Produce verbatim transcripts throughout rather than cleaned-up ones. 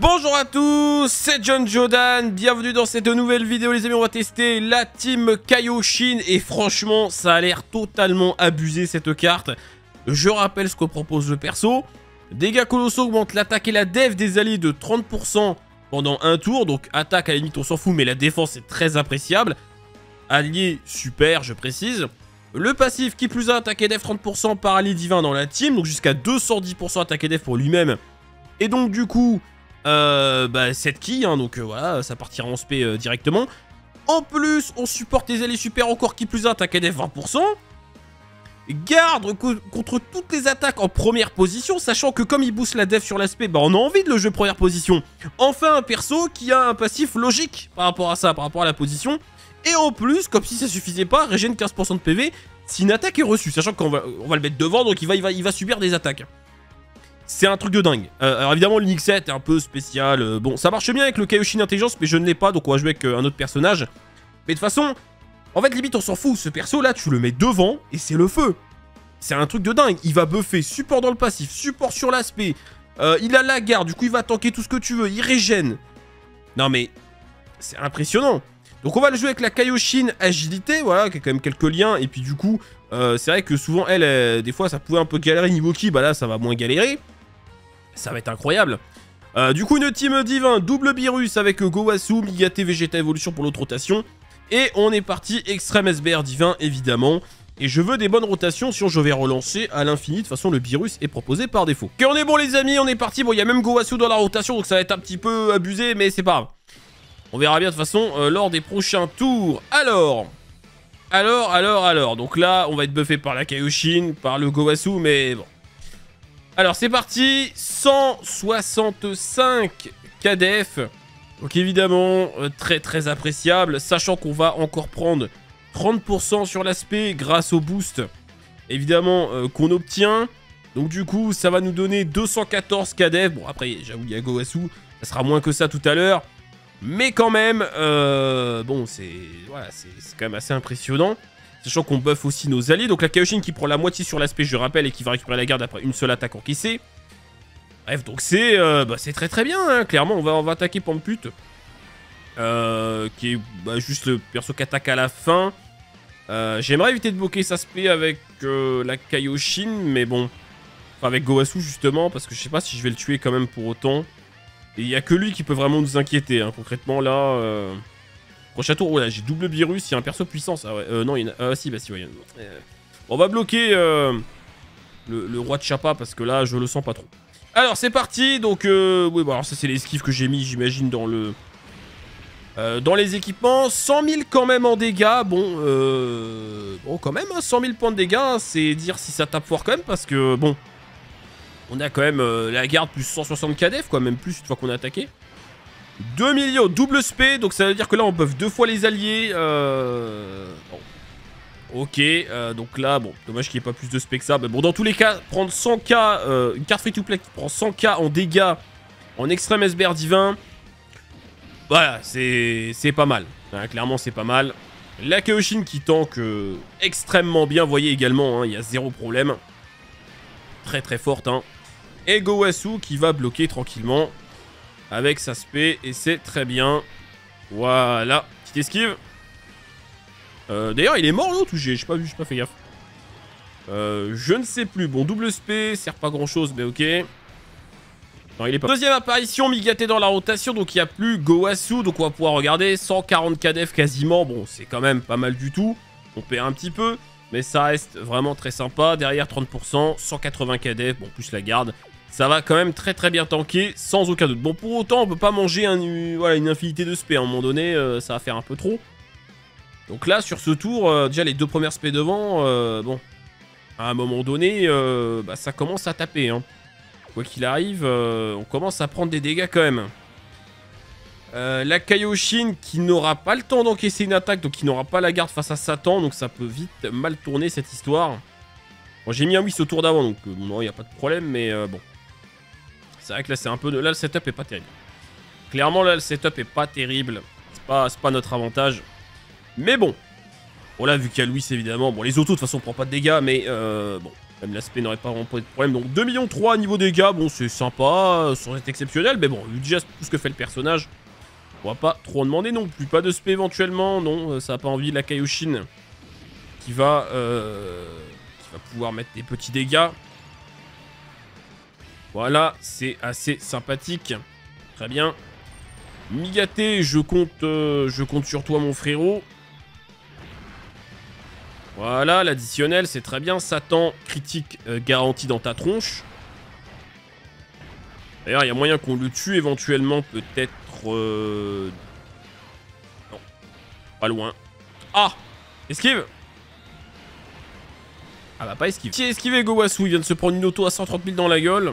Bonjour à tous, c'est John Joodan, bienvenue dans cette nouvelle vidéo les amis. On va tester la team Kaioshin et franchement ça a l'air totalement abusé cette carte. Je rappelle ce que propose le perso. Dégâts colossaux augmentent l'attaque et la def des alliés de trente pour cent pendant un tour. Donc attaque à la limite on s'en fout mais la défense est très appréciable. Allié super je précise. Le passif qui plus a attaque et def trente pour cent par allié divin dans la team. Donc jusqu'à deux cent dix pour cent attaque et def pour lui-même. Et donc du coup... Euh, bah, cette quille, hein, donc euh, voilà, ça partira en spé euh, directement. En plus, on supporte les alliés super encore qui plus un, attaque à def vingt pour cent. Garde co contre toutes les attaques en première position, sachant que comme il booste la def sur l'aspect, bah on a envie de le jeu première position. Enfin, un perso qui a un passif logique par rapport à ça, par rapport à la position. Et en plus, comme si ça suffisait pas, régène quinze pour cent de P V si une attaque est reçue, sachant qu'on va, on va le mettre devant, donc il va, il va, il va subir des attaques. C'est un truc de dingue. Euh, alors évidemment le Nixet est un peu spécial. Euh, bon, ça marche bien avec le Kaioshin Intelligence, mais je ne l'ai pas, donc on va jouer avec euh, un autre personnage. Mais de toute façon, en fait limite on s'en fout. Ce perso là, tu le mets devant et c'est le feu. C'est un truc de dingue. Il va buffer, support dans le passif, support sur l'aspect. Euh, il a la garde, du coup il va tanker tout ce que tu veux. Il régène. Non mais c'est impressionnant. Donc on va le jouer avec la Kaioshin Agilité, voilà, qui a quand même quelques liens. Et puis du coup, euh, c'est vrai que souvent elle, euh, des fois ça pouvait un peu galérer niveau ki. Bah là ça va moins galérer. Ça va être incroyable. Euh, du coup, une team divin, double Beerus avec Gowasu, Migaté, Végéta, Evolution pour l'autre rotation. Et on est parti, extrême S B R divin, évidemment. Et je veux des bonnes rotations, sinon je vais relancer à l'infini. De toute façon, le Beerus est proposé par défaut. Ok, on est bon les amis, on est parti. Bon, il y a même Gowasu dans la rotation, donc ça va être un petit peu abusé, mais c'est pas grave. On verra bien de toute façon euh, lors des prochains tours. Alors, alors, alors, alors. Donc là, on va être buffé par la Kaioshin, par le Gowasu, mais bon. Alors c'est parti, cent soixante-cinq K D F, donc évidemment euh, très très appréciable, sachant qu'on va encore prendre trente pour cent sur l'aspect grâce au boost, évidemment euh, qu'on obtient, donc du coup ça va nous donner deux cent quatorze K D F, bon après j'avoue il y a Gowasu, ça sera moins que ça tout à l'heure, mais quand même, euh, bon c'est voilà, c'est quand même assez impressionnant. Sachant qu'on buff aussi nos alliés. Donc la Kaioshin qui prend la moitié sur l'aspect, je rappelle, et qui va récupérer la garde après une seule attaque encaissée. Bref, donc c'est euh, bah, très très bien, hein. Clairement, on va, on va attaquer Pampute. Euh, qui est bah, juste le perso qui attaque à la fin. Euh, J'aimerais éviter de bloquer cet aspect avec euh, la Kaioshin, mais bon. Enfin, avec Gowasu justement, parce que je sais pas si je vais le tuer quand même pour autant. Et il n'y a que lui qui peut vraiment nous inquiéter, hein. Concrètement là... Euh Prochain tour, voilà, j'ai double virus, il y a un perso puissant, ça, ouais. Euh, non, il y en a... Ah, si, bah si, ouais. Euh... Bon, on va bloquer euh, le, le roi de Chapa, parce que là, je le sens pas trop. Alors, c'est parti, donc... Euh... Oui, bon, alors ça, c'est les esquives que j'ai mis, j'imagine, dans le... Euh, dans les équipements. cent mille quand même en dégâts, bon... Euh... Bon, quand même, hein, cent mille points de dégâts, hein, c'est dire si ça tape fort quand même, parce que, bon... On a quand même euh, la garde plus cent soixante K D F, quoi, même plus, une fois qu'on a attaqué. deux millions, double spé, donc ça veut dire que là on buff deux fois les alliés. Euh... Bon. Ok, euh, donc là, bon, dommage qu'il n'y ait pas plus de spé que ça. Mais bon, dans tous les cas, prendre cent K, euh, une carte free to play qui prend cent K en dégâts en extrême S B R divin, voilà, c'est pas mal. Hein, clairement, c'est pas mal. La Kaioshin qui tank euh, extrêmement bien, vous voyez également, il hein, y a zéro problème. Très très forte. Hein. Et Gowasu qui va bloquer tranquillement. Avec sa spé, et c'est très bien. Voilà, petite esquive. Euh, D'ailleurs, il est mort l'autre ou j'ai pas vu, j'ai pas fait gaffe. Euh, je ne sais plus. Bon, double spé, sert pas grand chose, mais ok. Non, il est pas. Deuxième apparition, Migaté dans la rotation, donc il n'y a plus Gowasu, donc on va pouvoir regarder. cent quarante K D F quasiment, bon, c'est quand même pas mal du tout. On perd un petit peu, mais ça reste vraiment très sympa. Derrière trente pour cent, cent quatre-vingts K D F, bon, plus la garde. Ça va quand même très très bien tanker, sans aucun doute. Bon, pour autant, on peut pas manger un, euh, voilà, une infinité de spé. À un moment donné, euh, ça va faire un peu trop. Donc là, sur ce tour, euh, déjà les deux premières spé devant, euh, bon, à un moment donné, euh, bah, ça commence à taper. Hein. Quoi qu'il arrive, euh, on commence à prendre des dégâts quand même. Euh, la Kaioshin qui n'aura pas le temps d'encaisser une attaque, donc qui n'aura pas la garde face à Satan, donc ça peut vite mal tourner cette histoire. Bon, j'ai mis un whis au tour d'avant, donc euh, non, il n'y a pas de problème, mais euh, bon. C'est vrai que là c'est un peu de... Là le setup est pas terrible. Clairement là le setup est pas terrible. C'est pas, pas notre avantage. Mais bon. Bon là vu qu'il y a Louis évidemment. Bon les autos de toute façon on prend pas de dégâts. Mais euh, bon. Même l'aspect n'aurait pas vraiment posé de problème. Donc deux millions trois niveau dégâts, bon c'est sympa, sans être exceptionnel, mais bon, vu déjà tout ce que fait le personnage, on va pas trop en demander non plus. Pas de spé éventuellement, non, ça n'a pas envie de la Kaioshin qui va, euh, qui va pouvoir mettre des petits dégâts. Voilà, c'est assez sympathique. Très bien. Migaté, je compte, euh, je compte sur toi mon frérot. Voilà, l'additionnel, c'est très bien. Satan, critique euh, garantie dans ta tronche. D'ailleurs, il y a moyen qu'on le tue éventuellement, peut-être... Euh... Non, pas loin. Ah, esquive. Ah bah pas esquive. Qui a esquivé Gowasu, il vient de se prendre une auto à cent trente mille dans la gueule.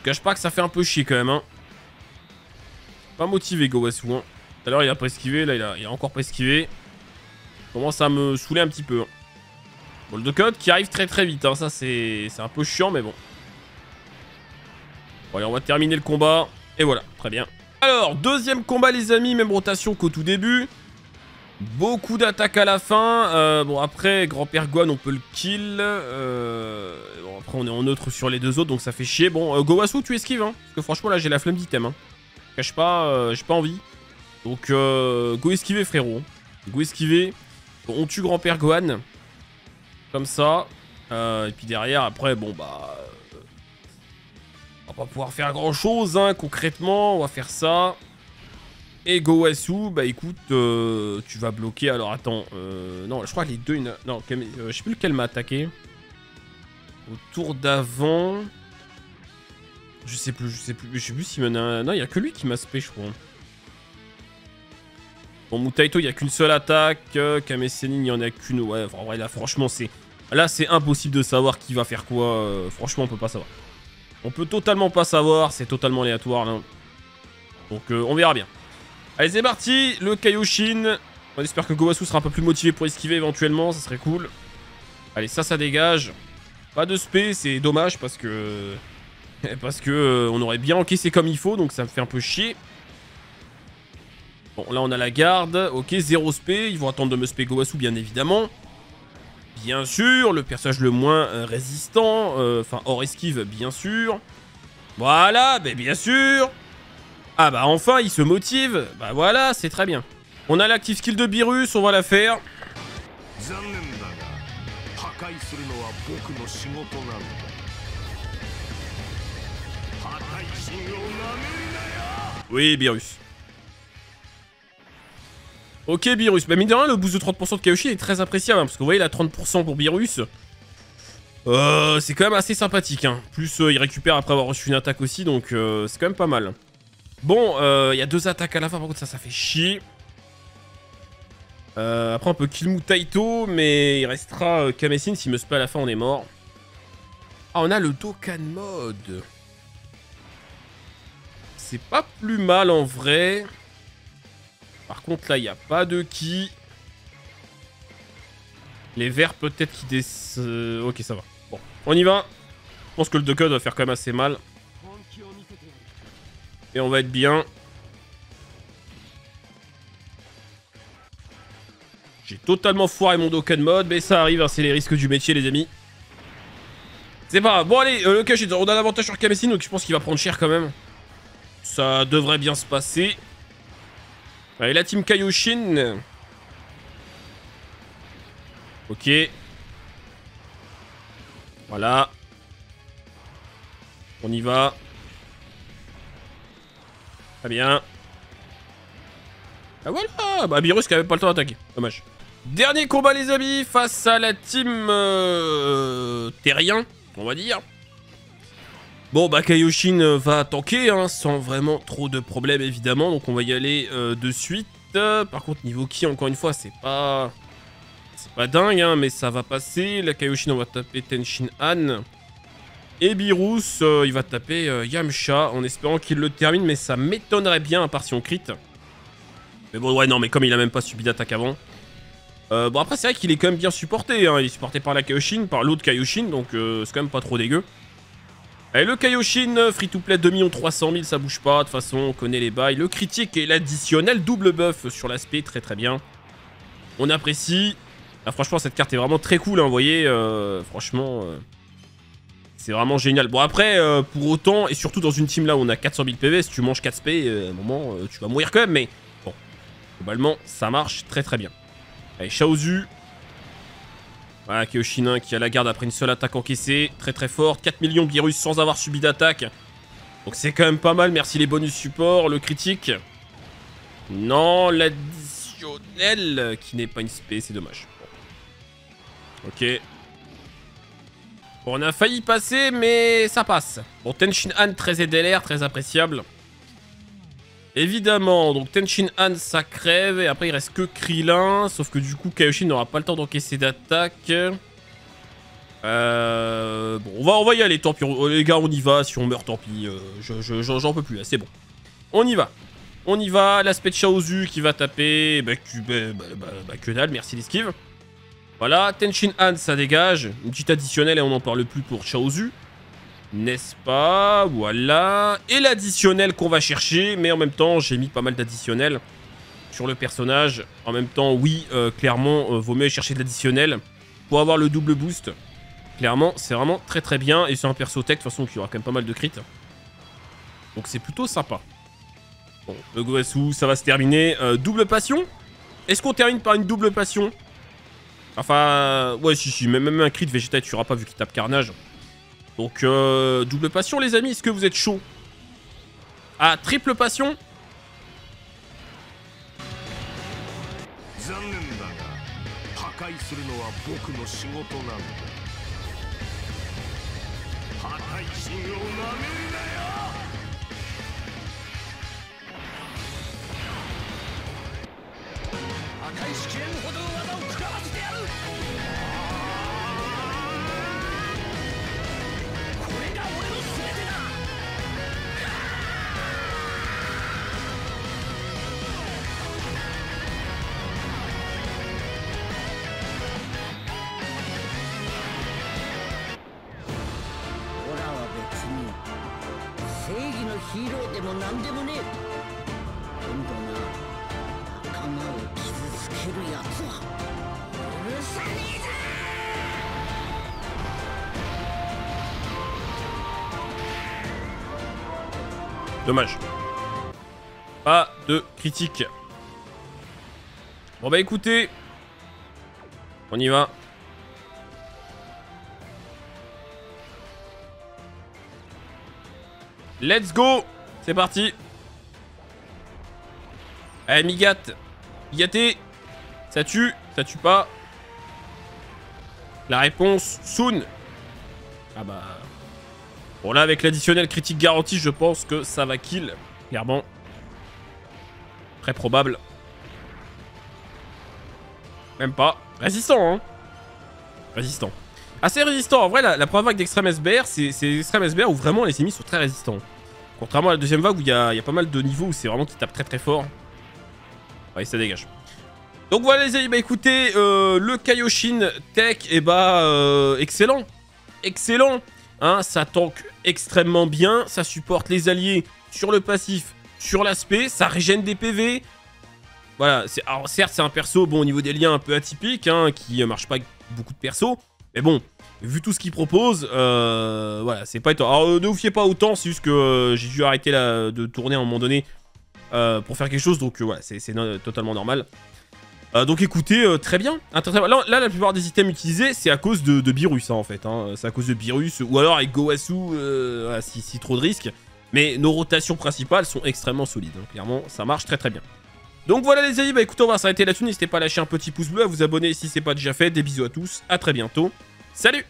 Je cache pas que ça fait un peu chier quand même, hein. Pas motivé Gowasu, hein. Tout à l'heure, il a pas esquivé, là, il a, il a encore pas esquivé. Commence à me saouler un petit peu. Bon, le DOKKAN qui arrive très très vite, hein. Ça c'est un peu chiant, mais bon. Bon, allez, on va terminer le combat. Et voilà, très bien. Alors, deuxième combat les amis, même rotation qu'au tout début. Beaucoup d'attaques à la fin. Euh, bon, après, Grand-Père Gohan, on peut le kill. Euh, bon, après, on est en neutre sur les deux autres, donc ça fait chier. Bon, euh, Gowasu, tu esquives, hein. Parce que franchement, là, j'ai la flemme d'item, hein. Je cache pas, euh, j'ai pas envie. Donc, euh, go esquiver, frérot. Go esquiver. On tue Grand-Père Gohan. Comme ça. Euh, et puis derrière, après, bon, bah... Euh, on va pas pouvoir faire grand-chose, hein, concrètement. On va faire ça. Et Gowasu, bah écoute, euh, tu vas bloquer. Alors, attends. Euh, non, je crois que les deux... Une... Non, Kame, euh, je sais plus lequel m'a attaqué. Au tour d'avant... Je sais plus, je sais plus. Je sais plus s'il y en a... Non, il n'y a que lui qui m'a spé, je crois. Bon, Mutaito, il n'y a qu'une seule attaque. Kamessin, il n'y en a qu'une. Ouais, en vrai, là, franchement, c'est... Là, c'est impossible de savoir qui va faire quoi. Euh, franchement, on peut pas savoir. On peut totalement pas savoir. C'est totalement aléatoire, là. Donc, euh, on verra bien. Allez, c'est parti. Le Kaioshin. On espère que Gowasu sera un peu plus motivé pour esquiver éventuellement. Ça serait cool. Allez, ça, ça dégage. Pas de spé. C'est dommage parce que... Parce que euh, on aurait bien encaissé comme il faut. Donc, ça me fait un peu chier. Bon, là, on a la garde. Ok, zéro spé. Ils vont attendre de me spé Gowasu, bien évidemment. Bien sûr. Le personnage le moins euh, résistant. Enfin, euh, hors esquive, bien sûr. Voilà, ben bien sûr. Ah, bah enfin, il se motive. Bah voilà, c'est très bien. On a l'active skill de Beerus. On va la faire. Oui, Beerus. Ok, Beerus. Bah, mine de rien, le boost de trente pour cent de Kaioshin est très appréciable. Hein, parce que vous voyez, là, trente pour cent pour Beerus. Euh, c'est quand même assez sympathique. Hein. Plus, euh, il récupère après avoir reçu une attaque aussi. Donc, euh, c'est quand même pas mal. Bon, il euh, y a deux attaques à la fin. Par contre, ça, ça fait chier. Euh, après, on peut kill Mutaito. Mais il restera euh, Kamessin. S'il me spé à la fin, on est mort. Ah, on a le Dokkan mode. C'est pas plus mal en vrai. Par contre, là, il n'y a pas de ki. Les verts, peut-être qui des... Euh, ok, ça va. Bon, on y va. Je pense que le Dokkan va faire quand même assez mal. Et on va être bien. J'ai totalement foiré mon Dokkan mode, mais ça arrive, hein, c'est les risques du métier, les amis. C'est pas grave. Bon, allez, euh, le cash, on a l'avantage sur Kamessin, donc je pense qu'il va prendre cher quand même. Ça devrait bien se passer. Allez, la team Kaioshin. Ok. Voilà. On y va. Très bien. Ah voilà. Bah, Beerus qui avait pas le temps d'attaquer. Dommage. Dernier combat, les amis, face à la team euh, terrien, on va dire. Bon, bah Kaioshin va tanker, hein, sans vraiment trop de problèmes, évidemment. Donc, on va y aller euh, de suite. Euh, par contre, niveau ki, encore une fois, c'est pas... C'est pas dingue, hein, mais ça va passer. La Kaioshin, on va taper Tenshinhan. Et Beerus, euh, il va taper euh, Yamcha, en espérant qu'il le termine. Mais ça m'étonnerait bien, à part si on crit. Mais bon, ouais, non, mais comme il a même pas subi d'attaque avant. Euh, bon, après, c'est vrai qu'il est quand même bien supporté. Hein, il est supporté par la Kaioshin, par l'autre Kaioshin. Donc, euh, c'est quand même pas trop dégueu. Allez, le Kaioshin, free to play, deux millions trois cent mille, ça bouge pas, de toute façon, on connaît les bails. Le critique et l'additionnel, double buff sur l'aspect, très très bien. On apprécie. Ah, franchement, cette carte est vraiment très cool, hein, vous voyez. Euh, franchement, euh, c'est vraiment génial. Bon, après, euh, pour autant, et surtout dans une team là où on a quatre cent mille P V, si tu manges quatre spé, euh, à un moment, euh, tu vas mourir quand même. Mais bon, globalement, ça marche très très bien. Allez, Chaozu. Voilà, Kaioshin qui a la garde après une seule attaque encaissée. Très très forte. quatre millions de Beerus sans avoir subi d'attaque. Donc c'est quand même pas mal. Merci les bonus supports. Le critique. Non, l'additionnel qui n'est pas une spé, c'est dommage. Bon. Ok. Bon, on a failli passer, mais ça passe. Bon, Tenshinhan, très aidé, très appréciable. Évidemment, donc Tenshinhan, ça crève. Et après, il reste que Krillin. Sauf que du coup, Kaioshin n'aura pas le temps d'encaisser d'attaque. Euh... Bon, on va, on va y aller, tant pis. On, les gars, on y va. Si on meurt, tant pis. Euh, je, je, j'en peux plus, là, c'est bon. On y va. On y va, l'aspect de Chaozu qui va taper, bah, tu, bah, bah, bah, bah que dalle, merci l'esquive. Voilà, Tenshinhan ça dégage, une petite additionnelle et on n'en parle plus pour Chaozu. N'est-ce pas, voilà. Et l'additionnelle qu'on va chercher, mais en même temps j'ai mis pas mal d'additionnels sur le personnage. En même temps, oui, euh, clairement, euh, vaut mieux chercher de l'additionnel pour avoir le double boost. Clairement, c'est vraiment très très bien et c'est un perso tech de toute façon qui aura quand même pas mal de crit. Donc c'est plutôt sympa. Bon, le Gowasu, ça va se terminer. Euh, double passion. Est-ce qu'on termine par une double passion? Enfin, ouais, si, si, même, même un crit, Végéta, tu n'auras pas vu qu'il tape carnage. Donc, euh, double passion, les amis, est-ce que vous êtes chaud? Ah, triple passion. Dommage. Pas de critique. Bon bah écoutez, on y va. Let's go. C'est parti. Allez, Migaté. Migaté. Ça tue. Ça tue pas. La réponse, soon. Ah bah... Bon là, avec l'additionnel critique garantie, je pense que ça va kill. Clairement. Très probable. Même pas. Résistant, hein. Résistant. Assez résistant. En vrai, la, la première vague d'extrême S B R, c'est l'extrême S B R où vraiment les ennemis sont très résistants. Contrairement à la deuxième vague où il y a, y a pas mal de niveaux où c'est vraiment qui tape très très fort. Ouais, ça dégage. Donc voilà les amis, bah écoutez, euh, le Kaioshin Tech, et eh bah euh, excellent. Excellent. Hein, ça tank extrêmement bien, ça supporte les alliés sur le passif, sur l'aspect, ça régène des P V. Voilà, alors certes c'est un perso, bon au niveau des liens un peu atypique, hein, qui marche pas avec beaucoup de persos. Mais bon, vu tout ce qu'il propose, euh, voilà, c'est pas étonnant. Alors euh, ne vous fiez pas autant, c'est juste que euh, j'ai dû arrêter la, de tourner à un moment donné euh, pour faire quelque chose, donc euh, voilà, c'est no, totalement normal. Euh, donc écoutez, euh, très bien. Là, là, la plupart des items utilisés, c'est à cause de, de Beerus, hein, en fait. Hein. C'est à cause de Beerus, ou alors avec Gowasu, euh, ah, si, si trop de risques. Mais nos rotations principales sont extrêmement solides. Hein. Clairement, ça marche très très bien. Donc voilà les amis, bah écoutez, on va s'arrêter là-dessus. N'hésitez pas à lâcher un petit pouce bleu, à vous abonner si c'est pas déjà fait. Des bisous à tous, à très bientôt. Salut!